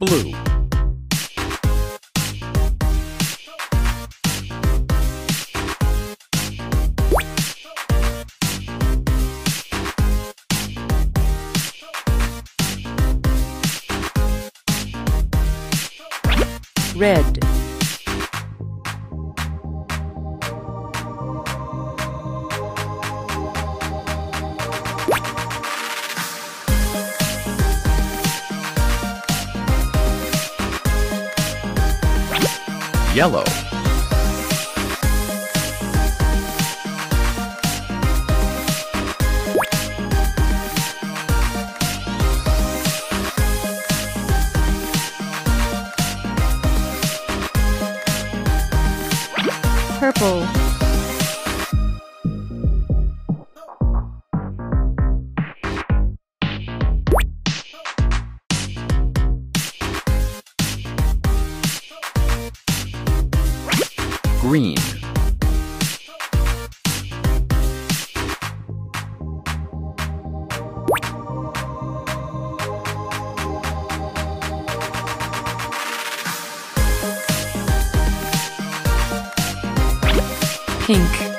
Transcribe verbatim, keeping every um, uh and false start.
Blue. Red. Yellow. Purple. Green. Pink.